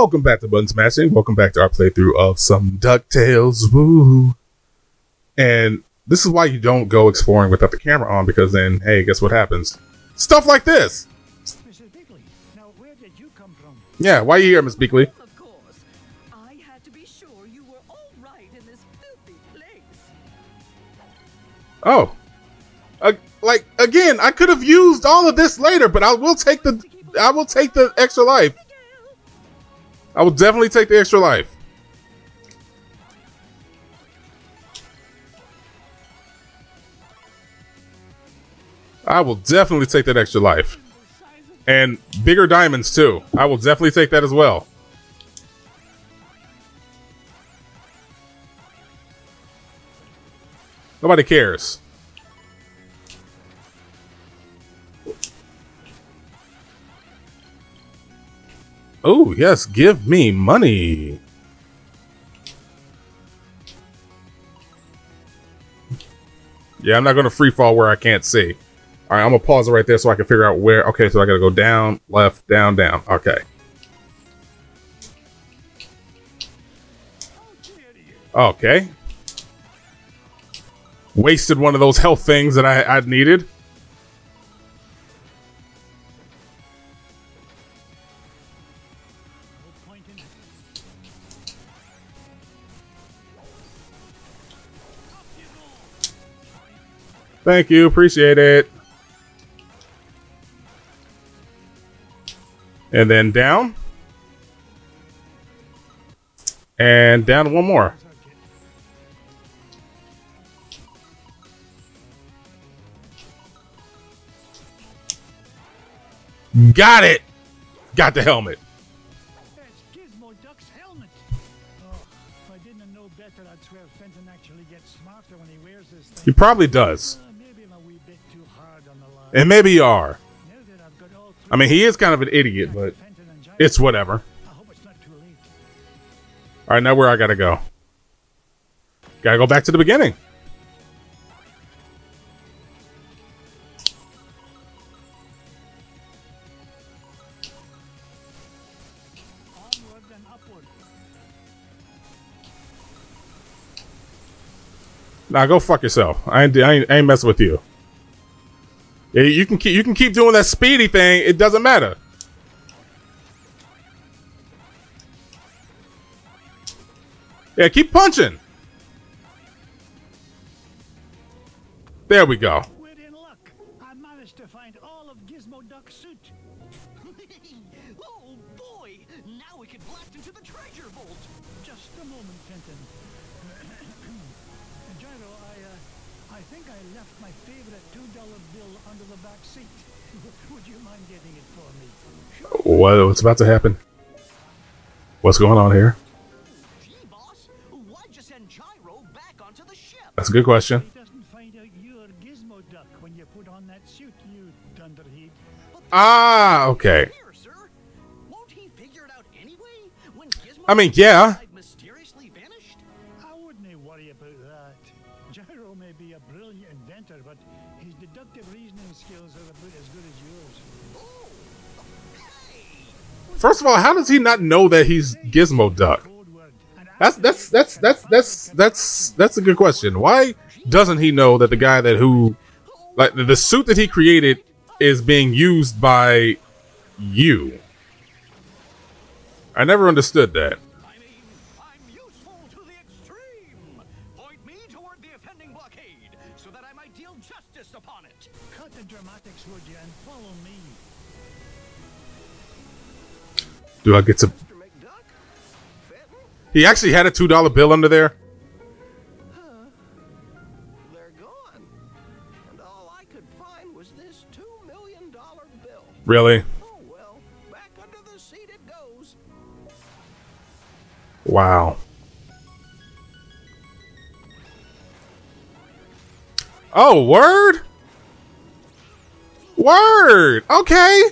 Welcome back to Button Smashing. Welcome back to our playthrough of some DuckTales. Woo! And this is why you don't go exploring without the camera on, because then, hey, guess what happens? Stuff like this! Ms. Beakley, now where did you come from? Yeah, why are you here, Ms. Beakley? Well, of course. I had to be sure you were all right in this filthy place. Oh. Like, again, I could have used all of this later, but I will take the extra life. I will definitely take the extra life. I will definitely take that extra life. And bigger diamonds too. I will definitely take that as well. Nobody cares. Oh, yes, give me money. Yeah, I'm not going to free fall where I can't see. All right, I'm going to pause it right there so I can figure out where. Okay, so I got to go down, left, down, down. Okay. Okay. Wasted one of those health things that I needed. Thank you, appreciate it. And then down. And down one more. Got it! Got the helmet. That's Gizmoduck's helmet. Oh, if I didn't know better, I'd swear Fenton actually gets smarter when he wears this thing. He probably does. And maybe you are. I mean, he is kind of an idiot, but it's whatever. All right, now where I gotta go? Gotta go back to the beginning. Nah, go fuck yourself. I ain't messing with you. Yeah, you can keep doing that speedy thing. It doesn't matter. Yeah, keep punching. There we go. We're in luck. I managed to find all of Gizmoduck's suit. Oh boy! Now we can blast into the treasure vault. Just a moment, Fenton. Gyro, I think I left my favorite $2 bill under the back seat. Would you mind getting it for me? What's about to happen? What's going on here? Gee, boss, why'd you send Gyro back onto the ship? That's a good question. He doesn't find out you're Gizmoduck when you put on that suit, you dunderhead. Ah, okay. Here, sir. Won't he figure it out anyway? When Gizmoduck, I mean, yeah. Mysteriously vanished? I wouldn't worry about that. Gyro may be a brilliant inventor, but his deductive reasoning skills are about as good as yours. First of all, how does he not know that he's Gizmoduck? That's a good question. Why doesn't he know that the guy that the suit that he created is being used by you? I never understood that. Do I get to? He actually had a $2 bill under there. They're gone, and all I could find was this $2 million bill. Really? Oh well, back under the seat it goes. Wow. Oh, word. Word. Okay.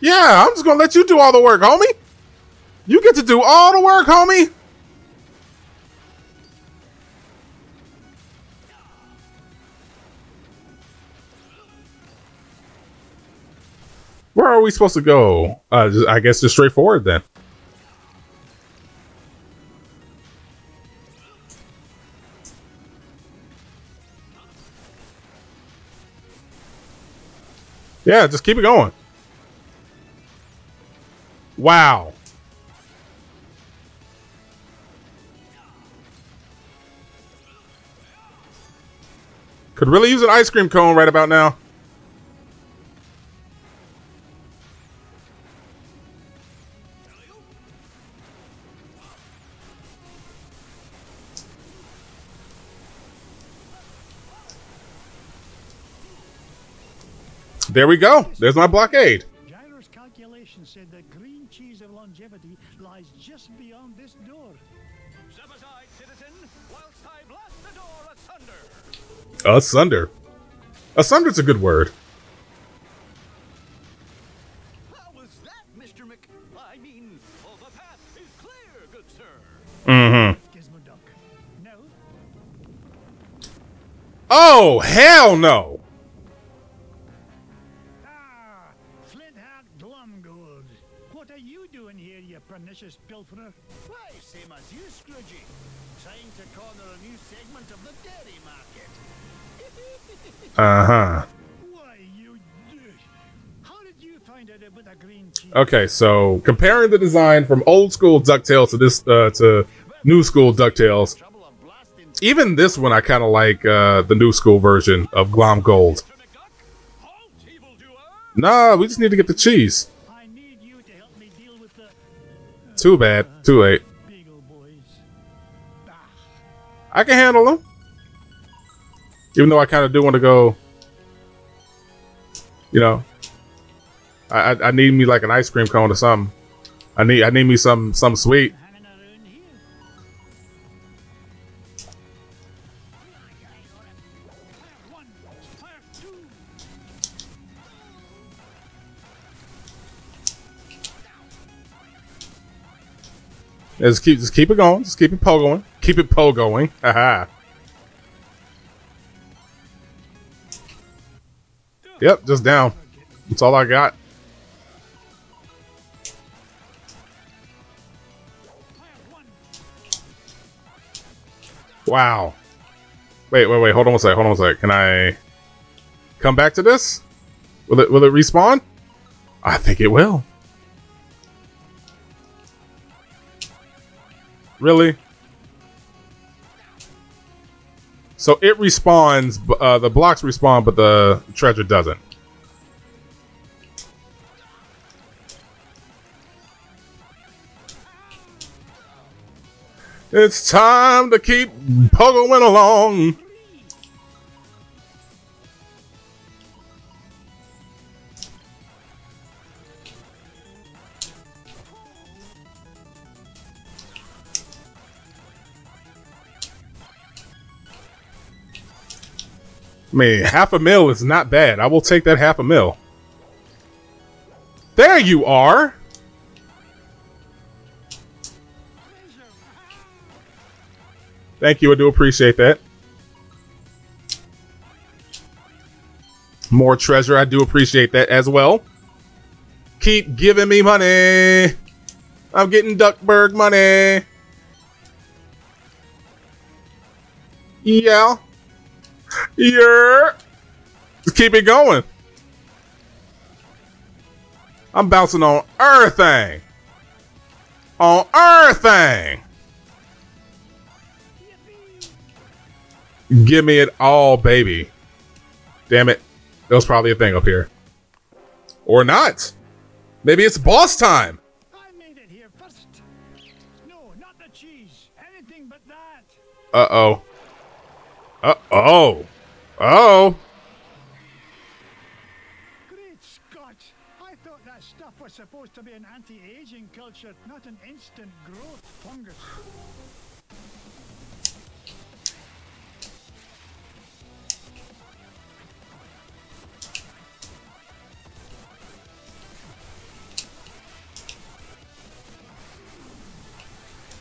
Yeah, I'm just gonna let you do all the work, homie. You get to do all the work, homie. Where are we supposed to go? I guess just straightforward then. Yeah, just keep it going. Wow. Could really use an ice cream cone right about now. There we go. There's my blockade. Gyro's calculation said the green cheese of longevity lies just beyond this door. Step aside, citizen, whilst I blast the door asunder. Asunder. Asunder's a good word. How was that, Mr. Mc? I mean, well, the path is clear, good sir. Mm-hmm. Gizmoduck. No. Oh, hell no. Pernicious pilferer. Why, same as you, Scroogey. Trying to corner a new segment of the dairy market. Uh-huh. Why, you dude. How did you find out about the green cheese? Okay, so comparing the design from old school DuckTales to this to new school DuckTales. Even this one I kinda like the new school version of Glam Gold. Nah, we just need to get the cheese. Too bad. Too late. I can handle them. Even though I kind of do want to go, you know, I need me like an ice cream cone or something. I need me some sweet. Yeah, just keep it going. Just keep it pogoing. Keep it pogoing. Haha. Yep, just down. That's all I got. Wow. Wait. Hold on a sec. Can I come back to this? Will it respawn? I think it will. Really? So it respawns, the blocks respawn, but the treasure doesn't. It's time to keep pogoing along. I mean, half a mil is not bad. I will take that half a mil. There you are. Thank you. I do appreciate that. More treasure. I do appreciate that as well. Keep giving me money. I'm getting Duckburg money. Yeah. Yeah, just keep it going. I'm bouncing on everything. On everything. Give me it all, baby. Damn it. That was probably a thing up here. Or not. Maybe it's boss time. I made it here first. No, not the cheese. Anything but that. Uh-oh. Uh-oh. Oh! Great Scott! I thought that stuff was supposed to be an anti-aging culture, not an instant growth fungus.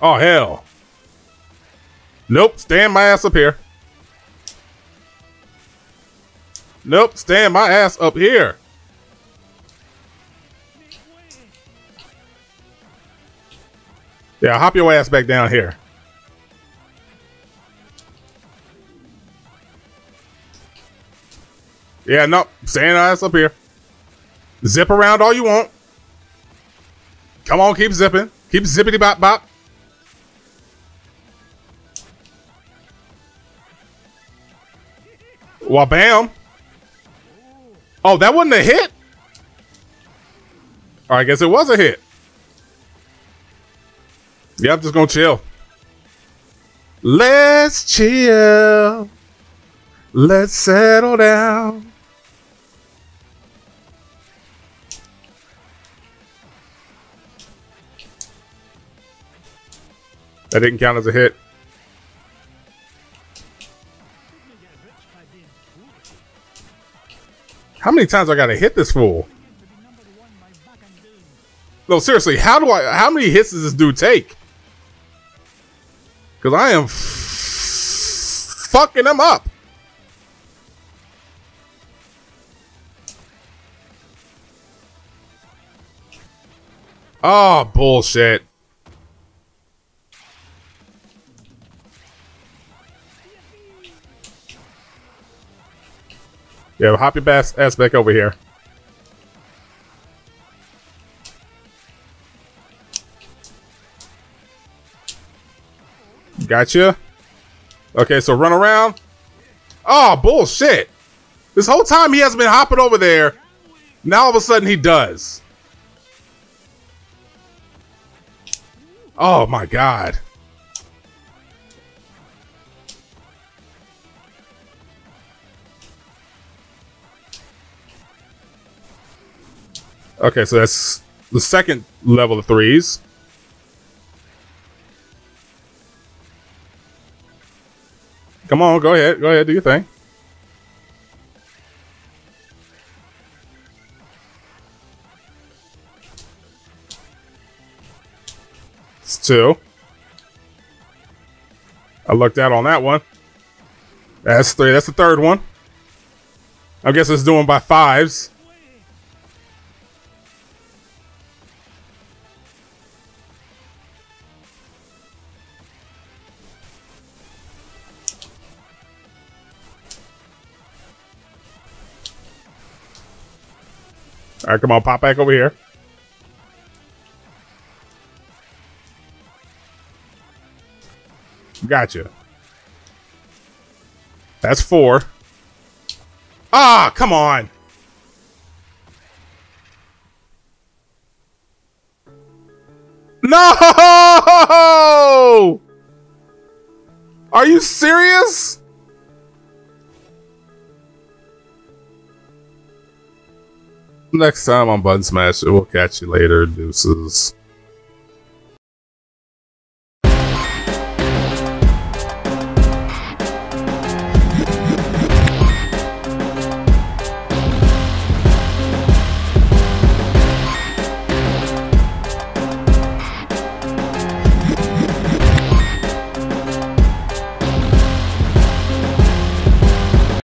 Oh hell! Nope, stand my ass up here. Nope, stand my ass up here. Yeah, hop your ass back down here. Yeah, no, stand ass up here. Zip around all you want. Come on, keep zipping. Keep zippity bop bop. Well, bam. Oh, that wasn't a hit? Or I guess it was a hit. Yeah, I'm just gonna chill. Let's chill. Let's settle down. That didn't count as a hit. How many times I gotta hit this fool? No, seriously, how many hits does this dude take? Cause I am fucking him up. Oh, bullshit. Yeah, hop your ass back over here. Gotcha. Okay, so run around. Oh, bullshit. This whole time he hasn't been hopping over there. Now all of a sudden he does. Oh my god. Okay, so that's the second level of threes. Come on, go ahead. Go ahead, do your thing. It's two. I lucked out on that one. That's three. That's the third one. I guess it's doing by fives. All right, come on, pop back over here. Gotcha. That's four. Ah, come on. No! Are you serious? Next time on Button Smash, we'll catch you later, deuces.